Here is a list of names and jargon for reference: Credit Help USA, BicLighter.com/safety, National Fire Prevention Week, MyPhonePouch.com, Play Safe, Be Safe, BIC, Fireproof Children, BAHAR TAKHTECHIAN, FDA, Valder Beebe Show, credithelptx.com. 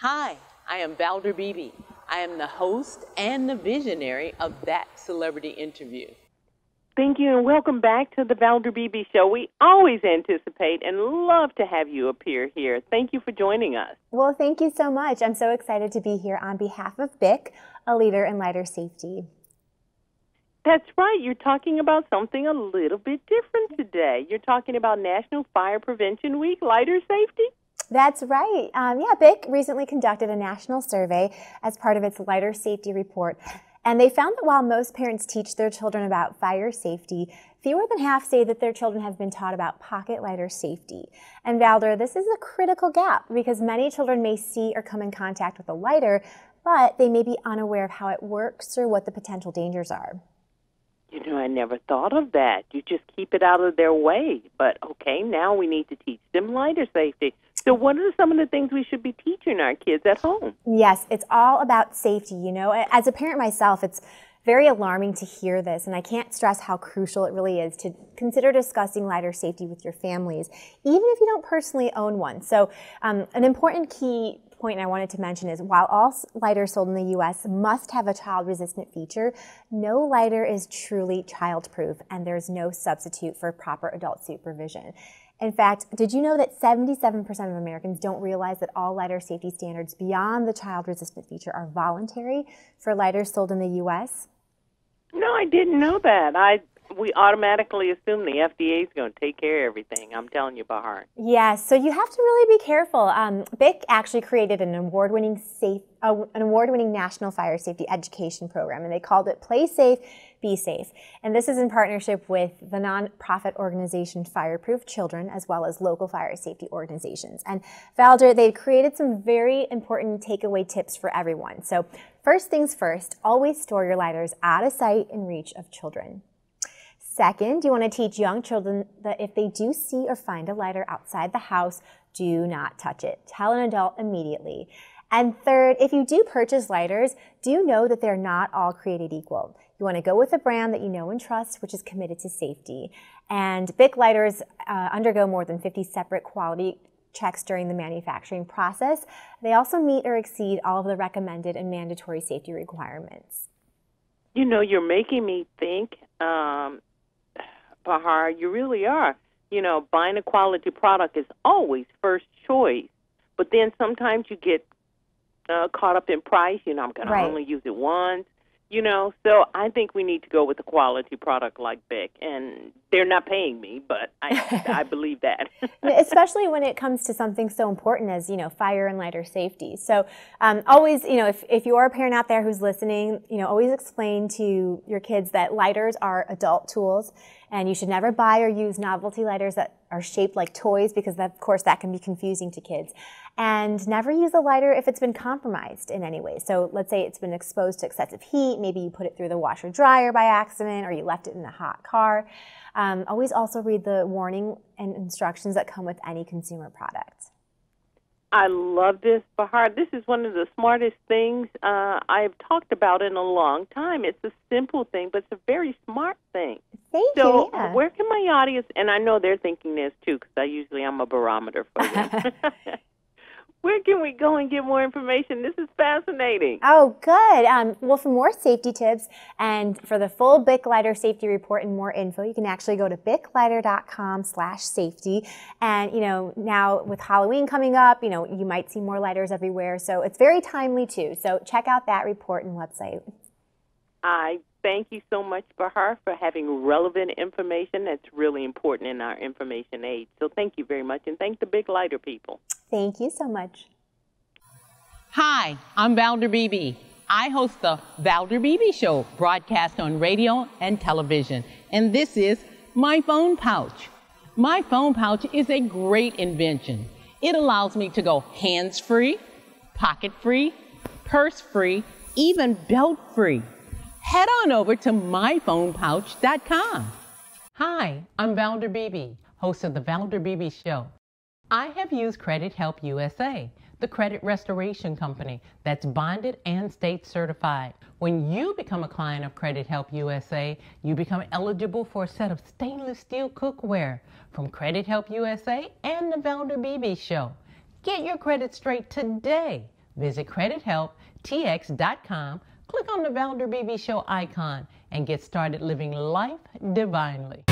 Hi, I am Valder Beebe. I am the host and the visionary of That Celebrity Interview. Thank you, and welcome back to the Valder Beebe Show. We always anticipate and love to have you appear here. Thank you for joining us. Well, thank you so much. I'm so excited to be here on behalf of BIC, a leader in lighter safety. That's right. You're talking about something a little bit different today. You're talking about National Fire Prevention Week, lighter safety? That's right. BIC recently conducted a national survey as part of its Lighter Safety Report, and they found that while most parents teach their children about fire safety, fewer than half say that their children have been taught about pocket lighter safety. And Valder, this is a critical gap because many children may see or come in contact with a lighter, but they may be unaware of how it works or what the potential dangers are. You know, I never thought of that. You just keep it out of their way. But, okay, now we need to teach them lighter safety. So what are some of the things we should be teaching our kids at home? Yes, it's all about safety, you know. As a parent myself, it's very alarming to hear this, and I can't stress how crucial it really is to consider discussing lighter safety with your families, even if you don't personally own one. So an important key point I wanted to mention is while all lighters sold in the U.S. must have a child-resistant feature, no lighter is truly child-proof, and there's no substitute for proper adult supervision. In fact, did you know that 77% of Americans don't realize that all lighter safety standards beyond the child-resistant feature are voluntary for lighters sold in the U.S.? No, I didn't know that. We automatically assume the FDA is going to take care of everything. I'm telling you, Bahar. Yes, yeah, so you have to really be careful. BIC actually created an award-winning national fire safety education program, and they called it Play Safe, Be Safe. And this is in partnership with the nonprofit organization Fireproof Children, as well as local fire safety organizations. And Valder, they've created some very important takeaway tips for everyone. So first things first, always store your lighters out of sight and reach of children. Second, you want to teach young children that if they do see or find a lighter outside the house, do not touch it. Tell an adult immediately. And third, if you do purchase lighters, do know that they're not all created equal. You want to go with a brand that you know and trust, which is committed to safety. And BIC lighters undergo more than 50 separate quality checks during the manufacturing process. They also meet or exceed all of the recommended and mandatory safety requirements. You know, you're making me think, Bahar, you really are. You know, buying a quality product is always first choice, but then sometimes you get caught up in price. You know, I'm going to only use it once. You know, so I think we need to go with a quality product like BIC, and they're not paying me, but I believe that. Especially when it comes to something so important as, you know, fire and lighter safety. So always, you know, if you are a parent out there who's listening, you know, always explain to your kids that lighters are adult tools, and you should never buy or use novelty lighters that are shaped like toys because, of course, that can be confusing to kids. And never use a lighter if it's been compromised in any way. So let's say it's been exposed to excessive heat. Maybe you put it through the washer dryer by accident or you left it in a hot car. Always also read the warning and instructions that come with any consumer product. I love this, Bahar. This is one of the smartest things I've talked about in a long time. It's a simple thing, but it's a very smart thing. Thank you. So where can my audience, and I know they're thinking this too, because I'm a barometer for them. Where can we go and get more information? This is fascinating. Oh, good. Well, for more safety tips and for the full BIC Lighter Safety Report and more info, you can actually go to BicLighter.com/safety. And, you know, now with Halloween coming up, you know, you might see more lighters everywhere. So it's very timely, too. So check out that report and website. I thank you so much, Bahar, for having relevant information that's really important in our information age. So thank you very much, and thank the BIC Lighter people. Thank you so much. Hi, I'm Valder Beebe. I host the Valder Beebe Show, broadcast on radio and television. And this is My Phone Pouch. My Phone Pouch is a great invention. It allows me to go hands-free, pocket-free, purse-free, even belt-free. Head on over to MyPhonePouch.com. Hi, I'm Valder Beebe, host of the Valder Beebe Show. I have used Credit Help USA, the credit restoration company that's bonded and state certified. When you become a client of Credit Help USA, you become eligible for a set of stainless steel cookware from Credit Help USA and the Valder Beebe Show. Get your credit straight today Visit credithelptx.com, click on the Valder Beebe Show icon, and get started living life divinely.